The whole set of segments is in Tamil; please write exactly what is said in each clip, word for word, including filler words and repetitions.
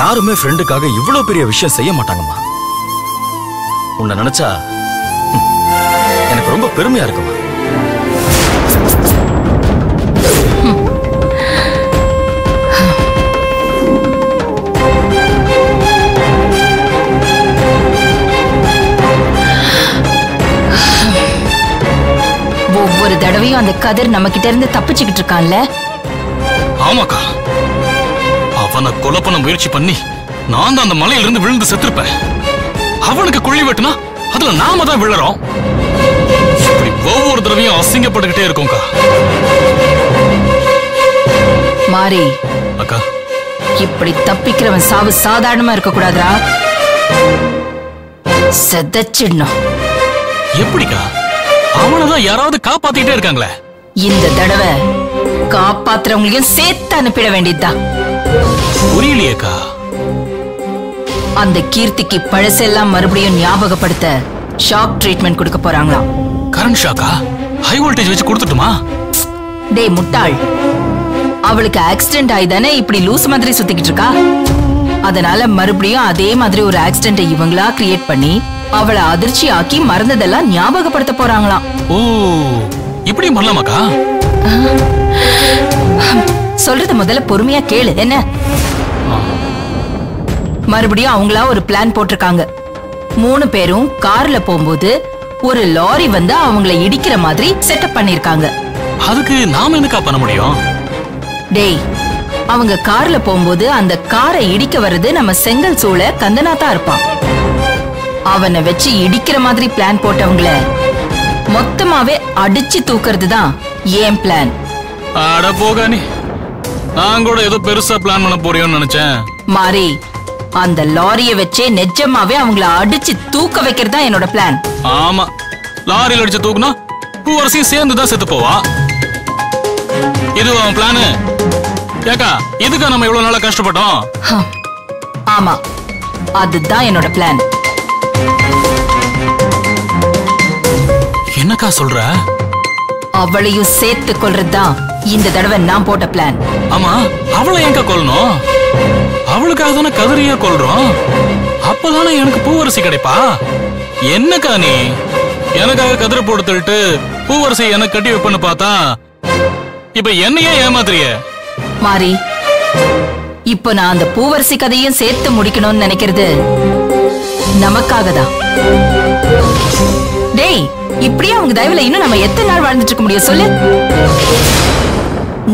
யாருமே ஃப்ரெண்டுக்காக இவ்வளவு பெரிய விஷயம் செய்ய மாட்டாங்கம்மா. உன்னை நினைச்சா எனக்கு ரொம்ப பெருமையா இருக்குமா. ஒவ்வொரு தடவையும் அந்த கதிர் நம்ம கிட்ட இருந்து தப்பிச்சுக்கிட்டு இருக்கான்ல. ஆமாக்கா, அவனை கொலை பண்ண முயற்சி பண்ணி நான் தான் அந்த மலையிலிருந்து விழுந்து செத்துருப்பேன். அவனுக்கு குழி வெட்டினா அதுல நாம தான் விழறோம். இப்படி ஒவ்வொரு தடவையும் அசிங்கப்பட்டுக்கிட்டே இருக்கோம்க்கா. மாரி அக்கா, இப்படி தப்பிக்கிறவன் சாவு சாதாரணமா இருக்க கூடாதுரா, செதச்சிடணும். எப்படிக்கா? அவனதான் யாராவது காப்பாத்திட்டே இருக்காங்களே. இந்த தடவை காப்பாத்துறவங்களையும் சேர்த்து அனுப்பிட வேண்டியதுதான். புரியலையேக்கா. அந்த கீர்த்திக்கு பழசெல்லாம் மறுபடியும் ஞாபகப்படுத்த ஷாக் ட்ரீட்மெண்ட் கொடுக்க போறாங்களாம். கரண்ட் ஷாக்கா? ஹை வோல்டேஜ் வச்சு கொடுத்துட்டுமா? டேய் முட்டாள், அவளுக்கு ஆக்சிடென்ட் ஆயிதானே இப்படி லூஸ் மாதிரி சுத்திக்கிட்டு இருக்கா. அதனால மறுபடியும் அதே மாதிரி ஒரு ஆக்சிடென்ட் இவங்களா கிரியேட் பண்ணி அவளை அதிர்ச்சி ஆக்கி மறந்ததெல்லாம் ஞாபகப்படுத்த போறாங்களாம். ஓ, இப்படி பண்ணலாமாக்கா? சொல்றது முதல்ல பொறுமையா கேளு. என்ன மறுபடியும் அவங்களா ஒரு பிளான் போட்டிருக்காங்க. மூணு பேரும் கார்ல போகும்போது ஒரு லாரி வந்து அவங்களை இடிக்கிற மாதிரி செட்டப் பண்ணிருக்காங்க. அதுக்கு நாம என்னக்கா பண்ண முடியும்? டேய், அவங்க கார்ல போகும்போது அந்த காரை இடிக்க வர்றது நம்ம செங்கல் சூளை கந்தனாத்தா இருப்பான். அவனை வச்சு இடிக்கிற மாதிரி பிளான் போட்டவங்கள மொத்தமாவே அடிச்சு தூக்குறது தான் ஏன் பிளான். அட போக, நீ நான் கூட ஏதோ பெருசா பிளான் பண்ண போறியோன்னு நினைச்சேன். மாரி, அந்த லாரியை வச்சே நிஜமாவே அவங்கள அடிச்சு தூக்க வைக்கிறது தான் என்னோட பிளான். ஆமா, லாரியில அடிச்சு தூக்குனா பூவரசியும் சேர்ந்துதான் செத்து போவா. இது அவன் பிளானு. கேக்கா, இதுக்கா நம்ம இவ்வளவு நாளா கஷ்டப்பட்டோம்? ஆமா, அதுதான் என்னோட பிளான். என்னக்கா சொல்ற? அவளையும் சேர்த்து கொள்றதுதான் இந்த தடவை நான் போட்ட பிளான். ஆமா, அவளை ஏங்கா கொல்லணும்? அவளுக்காக தானே கதிரியா கொள்றோம். அப்பதானே எனக்கு பூவரசி கிடைப்பா. என்னக்கா நீ எனக்காக கதிரை போடுத்துட்டு பூவரசி எனக்கு கட்டி வைப்பன்னு பார்த்தா இப்ப என்னையே ஏமாத்துறிய? மாரி, இப்ப நான் அந்த பூவரசி கதையும் சேர்த்து முடிக்கணும்னு நினைக்கிறது நமக்காக தான். டேய், இப்படியே அவங்க தயவுல இன்னும் நம்ம எத்தனை நாள் வாழ்ந்துட்டு இருக்க முடியும் சொல்லு?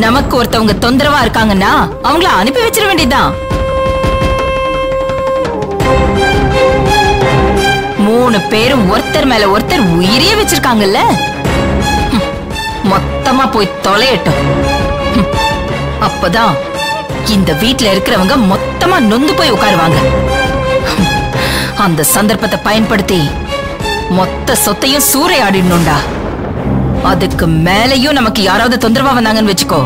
நமக்கு ஒருத்தவங்க தொந்தரவா இருக்காங்கன்னா அவங்கள அனுப்பி வச்சிட வேண்டியதுதான். மூணு பேரும் ஒருத்தர் மேல ஒருத்தர் உயிரியே வச்சிருக்காங்கல்ல, மொத்தமா போய் தொலையட்டும். அப்பதான் இந்த வீட்டுல இருக்கிறவங்க மொத்தமா நொந்து போய் உட்காருவாங்க. அந்த சந்தர்ப்பத்தை பயன்படுத்தி மொத்த சொத்தையும் சூறையாடிடணும்டா. அதுக்கு மேலையும் நமக்கு யாராவது தொந்தரவா வந்தாங்கன்னு வச்சுக்கோ,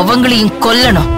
அவங்களையும் கொல்லணும்.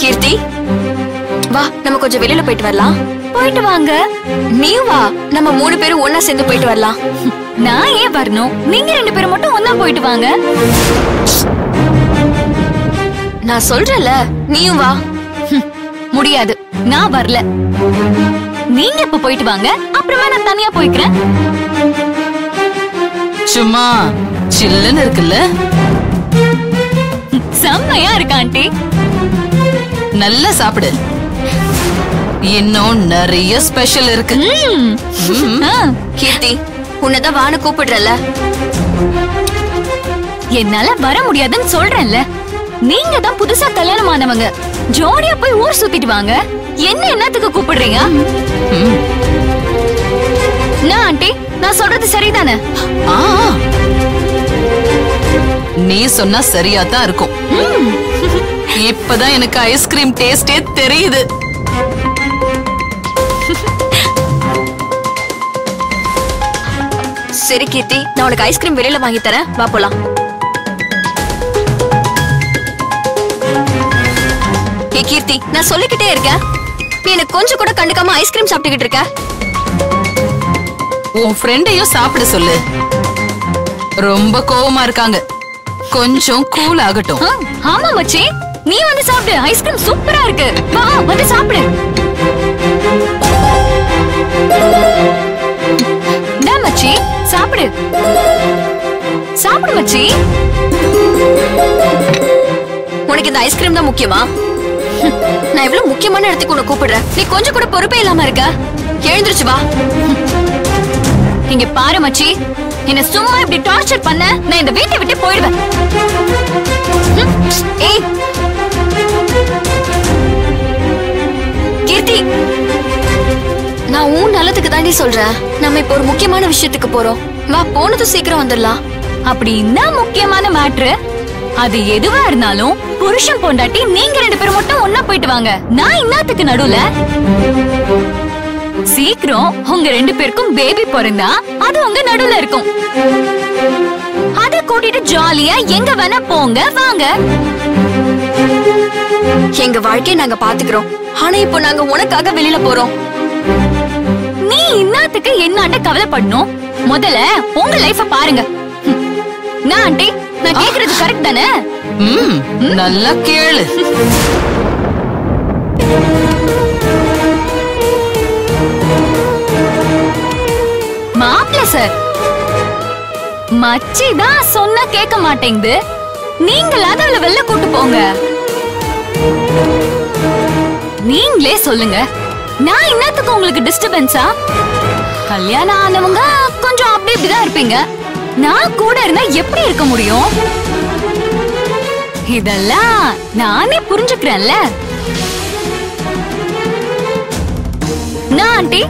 கீர்த்தி, வா நம்ம கொஞ்சம் வெளியில போயிட்டு வரலாம். போயிட்டு வாங்க. நீ வா, நம்ம மூணு பேரும் ஒன்னா சேர்ந்து போயிட்டு வரலாம். நான் ஏன் வரணும்? நீங்க ரெண்டு பேரும் மட்டும் ஒன்னா போயிட்டு வாங்க. நான் சொல்றல, நீயும் வா. முடியாது, நான் வரல. நீங்க இப்ப போயிட்டு வாங்க, அப்புறமா நான் தனியா போய்க்கிறேன். சும்மா சில்லுன்னு இருக்குல்ல? செம்மையா இருக்கு ஆண்டி. நல்லா சாப்பிடு, இன்னும் நிறைய ஸ்பெஷல் இருக்கு. கீர்த்தி, உன்னதான் வான்னு கூப்பிடுறல. என்னால வர முடியாதுன்னு சொல்றேன்ல, நீங்க தான் புதுசா கல்யாணமானவங்க, ஜோடியா போய் ஊர் சுத்திட்டு வாங்க. என்ன என்னத்துக்கு கூப்பிடுறீங்க? நான் ஆண்டி, நான் சொல்றது சரிதானே? ஆ நீ சொன்னா சரியா தான் இருக்கும். இப்பதான் எனக்கு ஐஸ்கிரீம் டேஸ்டே தெரியுது. சரி கீர்த்தி, நான் உனக்கு ஐஸ்கிரீம் வெளியில வாங்கி தரேன், வா போலாம். ஏ கீர்த்தி, நான் சொல்லிக்கிட்டே இருக்கேன், நீ எனக்கு கொஞ்சம் கூட கண்டுக்காம ஐஸ்கிரீம் சாப்பிட்டுக்கிட்டு இருக்க. உன் ஃப்ரெண்டையும் சாப்பிட சொல்லு, ரொம்ப கோவமா இருக்காங்க, கொஞ்சம் கூல் ஆகட்டும். ஆமா மச்சி, நீ வந்து சாப்பிடு, ஐஸ்கிரீம் சூப்பரா இருக்கு, வா வந்து சாப்பிடு. டா மச்சி, சாப்பிடு சாப்பிடு மச்சி. உனக்கு இந்த ஐஸ்கிரீம் தான் முக்கியமா? நான் எவ்வளவு முக்கியமான இடத்துக்கு உன்னை கூப்பிடுறேன், நீ கொஞ்சம் கூட பொறுப்பே இல்லாம இருக்க. எழுந்திருச்சு வா. இங்க பாரு மச்சி, என்ன சும்மா இப்படி டார்ச்சர் பண்ண, நான் இந்த வீட்டை விட்டு போயிடுவேன். ஏய் கீர்த்தி, நான் உன் நல்லதுக்கு தாண்டி சொல்றேன். நம்ம இப்ப ஒரு முக்கியமான விஷயத்துக்கு போறோம், வா போனதும் சீக்கிரம் வந்துடலாம். அப்படின்னா முக்கியமான மேட்ரு, அது எதுவா இருந்தாலும் புருஷன் பொண்டாட்டி நீங்க ரெண்டு பேரும் மட்டும் ஒன்னா போயிட்டு வாங்க. நான் இன்னத்துக்கு நடுவுல சீக்கிரம் உங்க ரெண்டு பேருக்கும் பேபி பிறந்தா அது உங்க நடுவுல இருக்கும். அத கூட்டிட்டு ஜாலியா எங்க வேணா போங்க வாங்க. எங்க வாழ்க்கையை நாங்க பாத்துக்கிறோம், ஆனா இப்போ நாங்க உனக்காக வெளியில போறோம். நீ இன்னத்துக்கு என்னாட்ட கவலைப்படணும்? முதல்ல உங்க லைஃப பாருங்க. நான் ஆண்டி, நான் கேக்குறது கரெக்ட் தானே? ம், நல்லா கேளு. மாப்ள சார், மச்சி தான் சொன்னா கேட்க மாட்டேங்குது, நீங்களாவது அவளை வெளில கூட்டு போங்க. நீங்களே சொல்லுங்க, நான் இன்னத்துக்கு உங்களுக்கு டிஸ்டர்பன்ஸா? கல்யாணம் ஆனவங்க கொஞ்சம் அப்படி இப்படிதான் இருப்பீங்க, நான் கூட இருந்தா எப்படி இருக்க முடியும்? இதெல்லாம் நானே புரிஞ்சுக்கிறேன்ல. நான் ஆண்டி,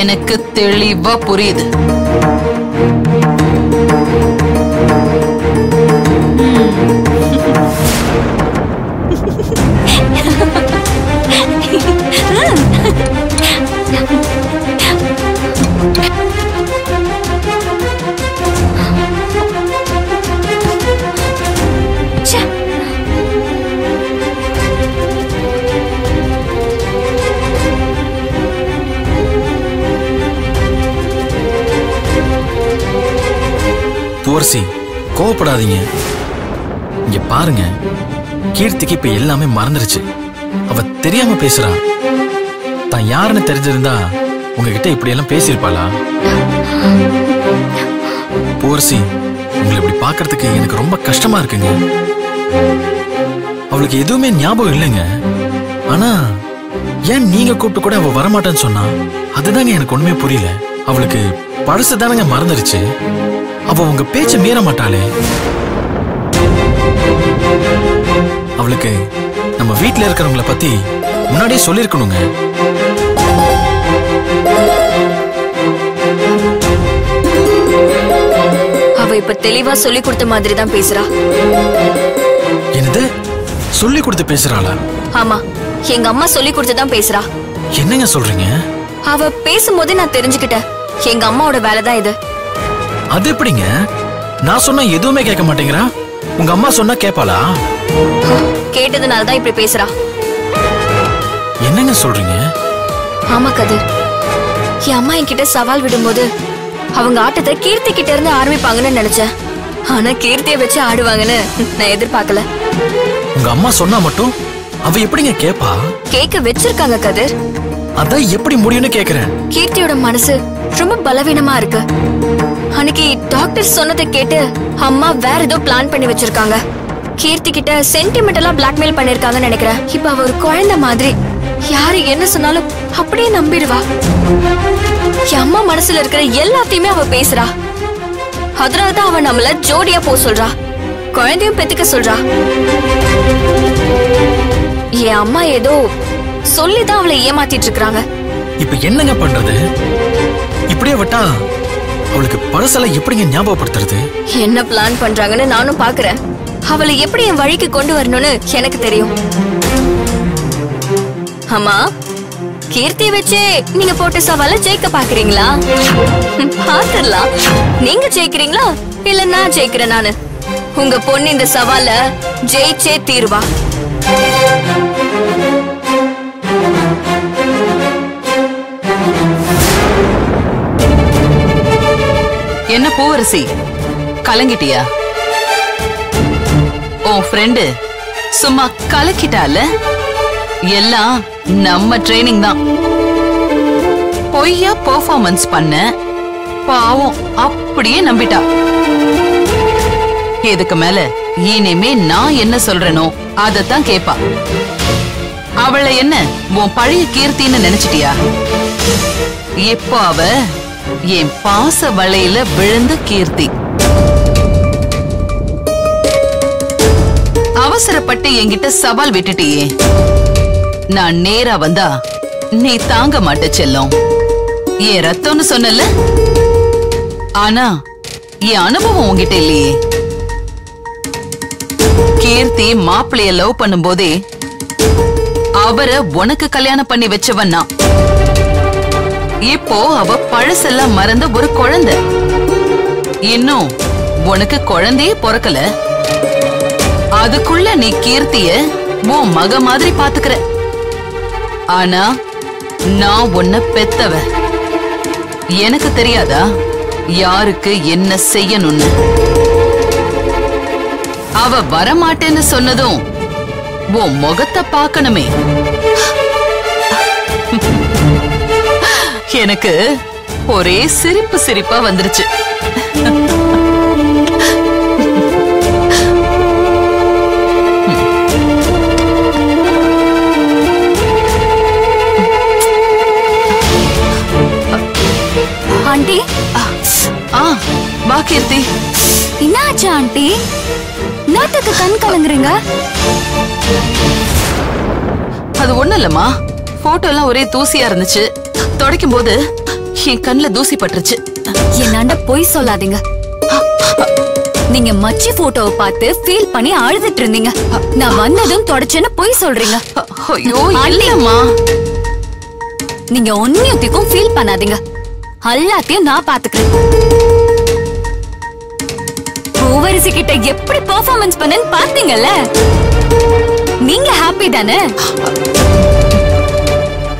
எனக்கு தெளிவா புரியுது. பூவரசி, கோவப்படாதீங்க. இங்க பாருங்க, கீர்த்திக்கு இப்ப எல்லாமே மறந்துருச்சு, அவ தெரியாம பேசுறா. தான் யாருன்னு தெரிஞ்சிருந்தா உங்ககிட்ட இப்படி எல்லாம் பேசியிருப்பாளா? பூவரசி, உங்களை இப்படி பாக்குறதுக்கு எனக்கு ரொம்ப கஷ்டமா இருக்குங்க. அவளுக்கு எதுவுமே ஞாபகம் இல்லைங்க, ஆனா ஏன் நீங்க கூப்பிட்டு கூட அவ வரமாட்டேன்னு சொன்னா? அதுதாங்க எனக்கு ஒண்ணுமே புரியல. அவளுக்கு பழசுதானங்க மறந்துருச்சு, அவ உங்க பேச்ச மீற மாட்டாளே. அவளுக்கு நம்ம வீட்டுல இருக்கிறவங்கள பத்தி முன்னாடியே சொல்லிருக்கணுங்க. அவ இப்ப தெளிவா சொல்லி கொடுத்த மாதிரி தான் பேசுறா. என்னது, சொல்லி கொடுத்து பேசுறாளா? ஆமா, எங்க அம்மா சொல்லி கொடுத்துதான் பேசுறா. என்னங்க சொல்றீங்க? அவ பேசும்போதே நான் தெரிஞ்சுக்கிட்டேன், எங்க அம்மாவோட வேலைதான் இது. அது எப்படிங்க? நான் சொன்னா எதுவுமே கேட்க மாட்டேங்கிறா, உங்க அம்மா சொன்னா கேட்பாளா? கேட்டதுனால தான் இப்படி பேசுறா. என்னங்க சொல்றீங்க? ஆமா கதிர், என் அம்மா என்கிட்ட சவால் விடும்போது அவங்க ஆட்டத்தை கீர்த்தி கிட்ட இருந்து ஆரம்பிப்பாங்கன்னு நினைச்சேன், ஆனா கீர்த்தியை வச்சு ஆடுவாங்கன்னு நான் எதிர்பார்க்கல. உங்க அம்மா சொன்னா மட்டும் அவ எப்படிங்க கேப்பா? கேட்க வச்சிருக்காங்க கதிர், அதான் எப்படி முடியும்னு கேக்குறேன். கீர்த்தியோட மனசு ரொம்ப பலவீனமா இருக்கு. அன்னைக்கு டாக்டர் சொன்னதை கேட்டு அம்மா வேற ஏதோ பிளான் பண்ணி வச்சிருக்காங்க. கீர்த்தி கிட்ட சென்டிமெண்டலா பிளாக்மெயில் பண்ணிருக்காங்கன்னு நினைக்கிறேன். இப்ப அவ ஒரு குழந்தை மாதிரி, யாரு என்ன சொன்னாலும் அப்படியே நம்பிடுவா. அம்மா மனசுல இருக்கிற எல்லாத்தையுமே அவ பேசுறா, அதனாலதான் அவ நம்மள ஜோடியா போ சொல்றா. குழந்தையும் பெத்துக்க சொல்றா. என் அம்மா ஏதோ சொல்லிதான் அவளை ஏமாத்திட்டு இருக்காங்க. இப்ப என்னங்க பண்றது? இப்படியே விட்டா அவளுக்கு பழசல எப்படிங்க ஞாபகப்படுத்துறது? என்ன பிளான் பண்றாங்கன்னு நானும் பாக்குறேன். அவளை எப்படி என் வழிக்கு கொண்டு வரணும்னு எனக்கு தெரியும். அம்மா, கீர்த்தி வச்சு நீங்க போட்ட சவால ஜெயிக்க பாக்குறீங்களா? பாத்துடலாம். நீங்க ஜெயிக்கிறீங்களா இல்ல நான் ஜெயிக்கிறேன்? நானு உங்க பொண்ணு இந்த சவால ஜெயிச்சே தீர்வா. என்ன பூவரசி, கலங்கிட்டியா? உன் ஃப்ரெண்டு சும்மா கலக்கிட்டால? எல்லாம் நம்ம ட்ரைனிங் தான். பொய்யா பெர்ஃபார்மன்ஸ் பண்ண பாவம் அப்படியே நம்பிட்டா. இதுக்கு மேல இனிமே நான் என்ன சொல்றேனோ அதத்தான் கேப்பா. அவளை என்ன உன் பழைய கீர்த்தின்னு நினைச்சிட்டியா? எப்போ அவ என் பாச வலையில விழுந்த கீர்த்தி. அவசரப்பட்டு என்கிட்ட சவால் விட்டுட்டியே, நான் நேரா வந்தா நீ தாங்க மாட்ட செல்லும். என் ரத்தம்னு சொன்னல, ஆனா என் அனுபவம் உங்ககிட்ட இல்லையே. கீர்த்தி மாப்பிளைய லவ் பண்ணும் போதே அவரை உனக்கு கல்யாணம் பண்ணி வச்சவன் நான். இப்போ அவ பழசெல்லாம் மறந்த ஒரு குழந்தை. இன்னும் உனக்கு குழந்தையே பிறக்கல, அதுக்குள்ள நீ கீர்த்திய உன் மக மாதிரி பாத்துக்கிற. ஆனா நான் உன்னை பெத்தவ, எனக்கு தெரியாதா யாருக்கு என்ன செய்யணும்னு? அவ வரமாட்டேன்னு சொன்னதும் உன் முகத்தை பார்க்கணுமே. எனக்கு ஒரே சிரிப்பு சிரிப்பா வந்துருச்சு. ஆண்டி, ஆ வா கீர்த்தி. என்னாச்சு ஆண்டி, நாட்டுக்கு கண் கலங்குறீங்க? அது ஒண்ணு இல்லம்மா, போட்டோ எல்லாம் ஒரே தூசியா இருந்துச்சு. துடைக்கும் போது என் கண்ணுல தூசி பட்டுருச்சு. என்னாண்ட போய் சொல்லாதீங்க. நீங்க மச்சி போட்டோவை பார்த்து ஃபீல் பண்ணி அழுதுட்டு இருந்தீங்க. நான் வந்ததும் தொடச்சேன்னு போய் சொல்றீங்க. ஐயோ இல்லம்மா, நீங்க ஒன்னியத்துக்கும் ஃபீல் பண்ணாதீங்க. எல்லாத்தையும் நான் பாத்துக்கிறேன். பூவரசி கிட்ட எப்படி பெர்ஃபார்மன்ஸ் பண்ணேன்னு பாத்தீங்கல்ல, நீங்க ஹாப்பி தானே?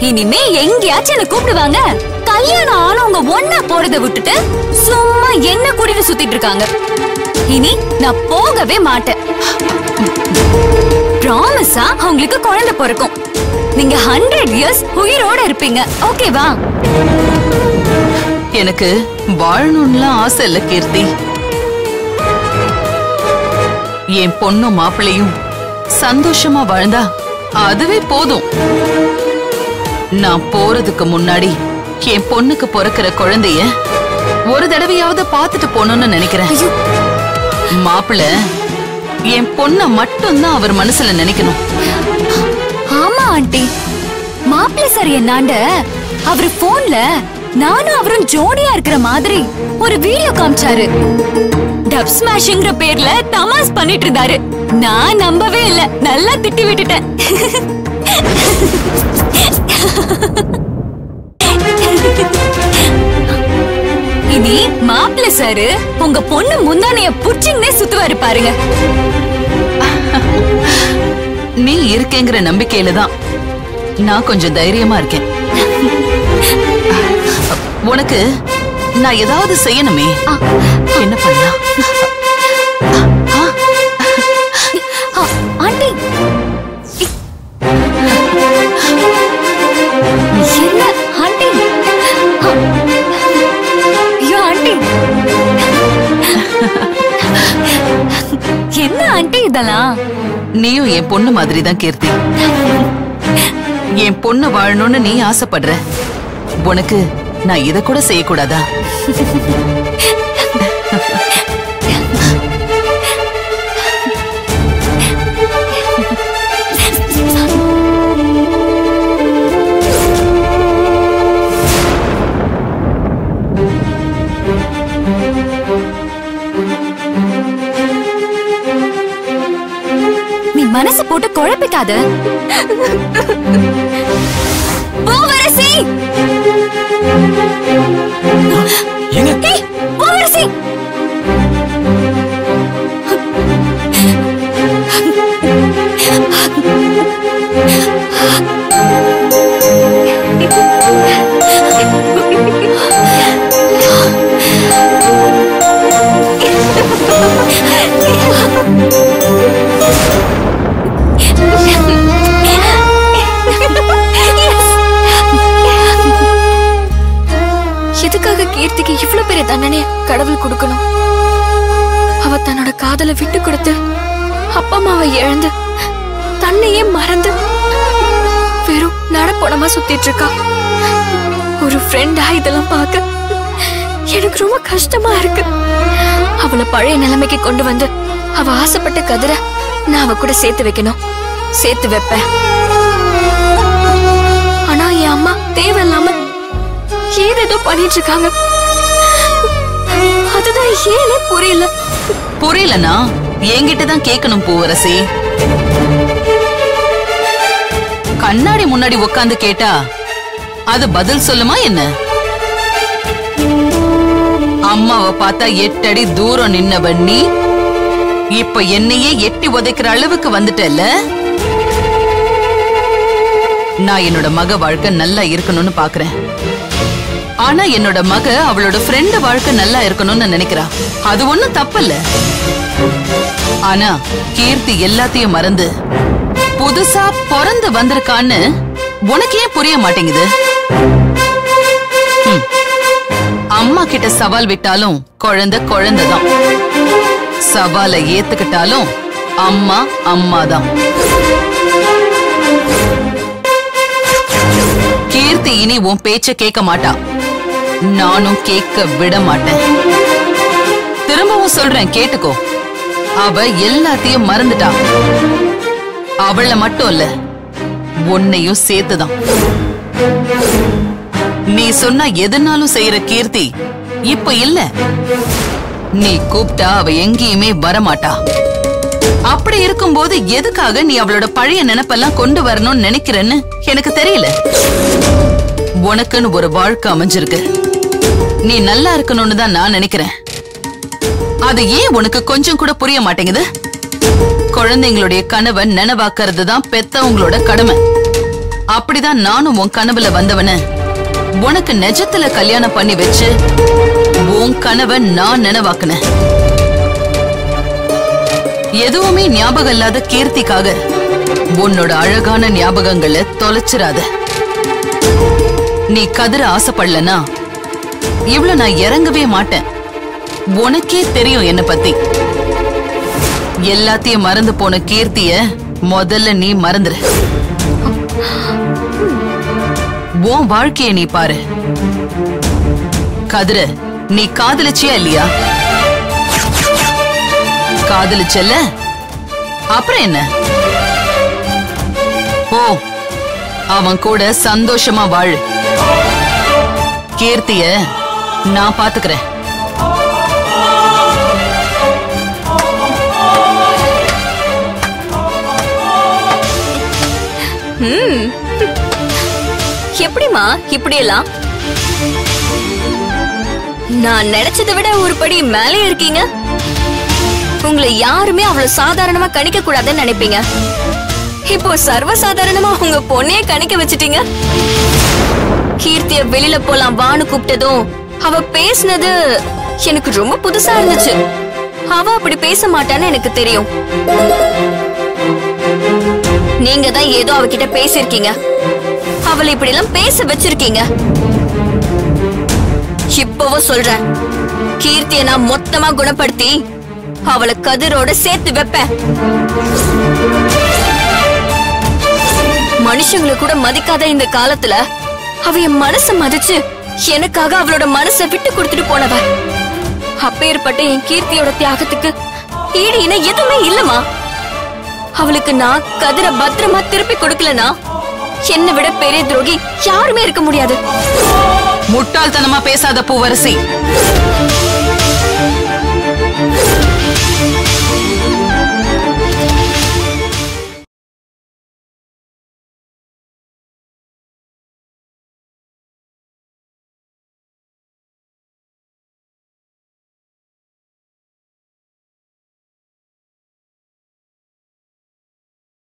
இனிமே எங்கயாச்சும் என்ன கூப்பிடுவாங்க. கல்யாணம் ஆனவங்க ஒன்னா போறத விட்டுட்டு சும்மா என்ன கூட்டிட்டு சுத்திட்டு இருக்காங்க. இனி நான் போகவே மாட்டேன். ப்ராமிஸா அவங்களுக்கு குழந்தை பிறக்கும். நீங்க ஹண்ட்ரட் இயர்ஸ் உயிரோட இருப்பீங்க, ஓகேவா? எனக்கு வாழணும்லாம் ஆசை இல்ல கீர்த்தி. என் பொண்ணும் மாப்பிள்ளையும் சந்தோஷமா வாழ்ந்தா அதுவே போதும். நான் போறதுக்கு முன்னாடி என் பொண்ணுக்கு பிறக்கிற குழந்தைய ஒரு தடவையாவது பாத்துட்டு போகணும்னு நினைக்கிறேன். மாப்பிள்ள என் பொண்ண மட்டும்தான் அவர் மனசுல நினைக்கணும். ஆமா ஆண்டி, மாப்பிள்ள சார் என்னாண்ட அவரு போன்ல நானும் அவரும் ஜோடியா இருக்கிற மாதிரி ஒரு வீடியோ காமிச்சாரு. டப் ஸ்மாஷிங்கிற பேர்ல தமாஸ் பண்ணிட்டு இருந்தாரு. நான் நம்பவே இல்ல, நல்லா திட்டி விட்டுட்டேன். இனி மாப்பிள்ள சாரு உங்க பொண்ணு முந்தானைய புடிச்சிங்கன்னே சுத்துவாரு பாருங்க. நீ இருக்கேங்கிற நம்பிக்கையில தான் நான் கொஞ்சம் தைரியமா இருக்கேன். உனக்கு நான் ஏதாவது செய்யணுமே, என்ன பண்ணலாம்? ஆண்டி என்ன? ஆண்டி ஐயோ ஆண்டி என்ன ஆண்டி இதெல்லாம்? நீயும் என் பொண்ணு மாதிரிதான் கீர்த்தி. என் பொண்ணு வாழணும்னு நீ ஆசைப்படுற, உனக்கு நான் இத கூட செய்யக்கூடாதா? मनसे पोट्टु कोळप्पिकादु பூவரசி येंगे பூவரசி आसपट्ट कदर ना சேர்த்து வைக்கணும் சேர்த்து வைப்பேன் ஆனா என் அம்மா தேவலாம ஏதேதோ பண்ணிட்டு இருக்காங்க அதுதான் ஏனே புரியல புரியலனா என்கிட்ட தான் கேக்கணும் பூவரசி கண்ணாடி முன்னாடி உட்கார்ந்து கேட்டா அது பதில் சொல்லுமா என்ன அம்மாவை பார்த்தா எட்டு அடி தூரம் நின்னவண்ணி இப்ப என்னையே எட்டி உதைக்கிற அளவுக்கு வந்துட்டல்ல நான் என்னோட மக வாழ்க்கை நல்லா இருக்கணும்னு பாக்குறேன் ஆனா என்னோட மக அவளோட ஃப்ரெண்ட் வாழ்க்கை நல்லா இருக்கணும்னு நினைக்கிறா அது ஒண்ணும் தப்பல்ல ஆனா கீர்த்தி எல்லாத்தையும் மறந்து புதுசா பிறந்து வந்திருக்கான்னு உனக்கு ஏன் புரிய மாட்டேங்குது அம்மா கிட்ட சவால் விட்டாலும் குழந்தை குழந்தை தான் சவாலை ஏத்துக்கிட்டாலும் அம்மா அம்மாதான் கீர்த்தி இனி உன் பேச்ச கேட்க மாட்டா நானும் கேட்க விட மாட்டேன் திரும்பவும் சொல்றேன் கேட்டுக்கோ அவ எல்லாத்தையும் மறந்துட்டா அவளை மட்டும் இல்ல உன்னையும் சேர்த்துதான் நீ சொன்ன எதுனாலும் செய்யற கீர்த்தி இப்ப இல்ல நீ கூப்டா அவ எங்கேயுமே வரமாட்டா அப்படி இருக்கும்போது எதுக்காக நீ அவளோட பழைய நினைப்பெல்லாம் கொண்டு வரணும்னு நினைக்கிறேன்னு எனக்கு தெரியல உனக்குன்னு ஒரு வாழ்க்கை அமைஞ்சிருக்கு நீ நல்லா இருக்கணும்னு தான் நான் நினைக்கிறேன் அது ஏன் உனக்கு கொஞ்சம் கூட புரிய மாட்டேங்குது குழந்தைங்களுடைய கனவை நினைவாக்குறது தான் பெத்தவங்களோட கடமை அப்படிதான் நானும் உன் கனவுல வந்தவன உனக்கு நெஜத்துல கல்யாணம் பண்ணி வச்சு உன் கனவை நான் நினைவாக்குனேன் எதுவுமே ஞாபகம் இல்லாத கீர்த்திக்காக உன்னோட அழகான ஞாபகங்களை தொலைச்சிராத நீ கதிர ஆசைப்படலனா இவ்ளோ நான் இறங்கவே மாட்டேன் உனக்கே தெரியும் என்ன பத்தி எல்லாத்தையும் மறந்து போன கீர்த்திய முதல்ல நீ மறந்துரு உன் வாழ்க்கைய நீ பாரு கதிர நீ காதலிச்சியா இல்லையா காதலிச்சல அப்புறம் என்ன ஓ அவன் கூட சந்தோஷமா வாழ் கீர்த்திய நான் பாத்துக்கிறேன் எப்படிமா இப்படியெல்லாம் நான் நினைச்சதை விட ஒரு படி மேலே இருக்கீங்க உங்களை யாருமே அவ்வளவு சாதாரணமா கணிக்க கூடாதுன்னு நினைப்பீங்க இப்போ சர்வ சாதாரணமா உங்க பொண்ணையே கணிக்க வச்சிட்டீங்க கீர்த்திய வெளியில போலாம் வான்னு கூப்பிட்டதும் அவ பேசினது எனக்கு ரொம்ப புதுசா இருந்துச்சு அவ அப்படி பேச மாட்டான்னு எனக்கு தெரியும் நீங்க தான் ஏதோ அவகிட்ட பேசிருக்கீங்க அவளை இப்படி எல்லாம் பேச வச்சிருக்கீங்க இப்பவோ சொல்றேன் கீர்த்தியை நான் மொத்தமா குணப்படுத்தி அவளை கதிரோட சேர்த்து வைப்பேன் மனுஷங்களை கூட மதிக்காத இந்த காலத்துல அவ என் மனசை மதிச்சு எனக்காக அவளோட மனசை விட்டு கொடுத்துட்டு போனவ அப்பேற்பட்ட என் கீர்த்தியோட தியாகத்துக்கு ஈடு இணை எதுவுமே இல்லமா அவளுக்கு நான் கதிர பத்திரமா திருப்பி கொடுக்கலனா என்னை விட பெரிய துரோகி யாருமே இருக்க முடியாது முட்டாள்தனமா பேசாத பூவரசி